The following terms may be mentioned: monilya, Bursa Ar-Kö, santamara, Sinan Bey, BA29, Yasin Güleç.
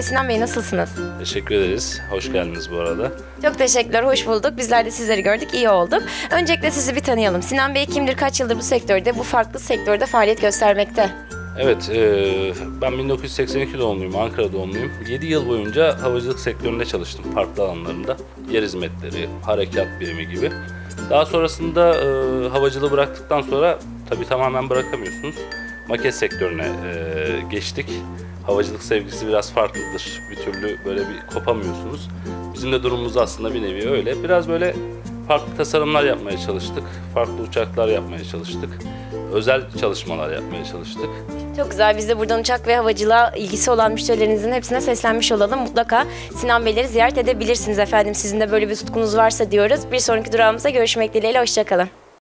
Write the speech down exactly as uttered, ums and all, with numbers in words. Öncelikle Sinan Bey, nasılsınız? Teşekkür ederiz. Hoş geldiniz bu arada. Çok teşekkürler, hoş bulduk. Bizler de sizleri gördük, iyi olduk. Öncelikle sizi bir tanıyalım. Sinan Bey kimdir, kaç yıldır bu sektörde, bu farklı sektörde faaliyet göstermekte? Evet, ben bin dokuz yüz seksen iki doğumluyum, Ankara doğumluyum. yedi yıl boyunca havacılık sektöründe çalıştım, farklı alanlarında. Yer hizmetleri, harekat birimi gibi. Daha sonrasında havacılığı bıraktıktan sonra, tabii tamamen bırakamıyorsunuz, maket sektörüne geçtik. Havacılık sevgisi biraz farklıdır. Bir türlü böyle bir kopamıyorsunuz. Bizim de durumumuz aslında bir nevi öyle. Biraz böyle farklı tasarımlar yapmaya çalıştık. Farklı uçaklar yapmaya çalıştık. Özel çalışmalar yapmaya çalıştık. Çok güzel. Biz de buradan uçak ve havacılığa ilgisi olan müşterilerinizin hepsine seslenmiş olalım. Mutlaka Sinan Beyleri ziyaret edebilirsiniz efendim. Sizin de böyle bir tutkunuz varsa diyoruz. Bir sonraki durağımıza görüşmek dileğiyle. Hoşça kalın.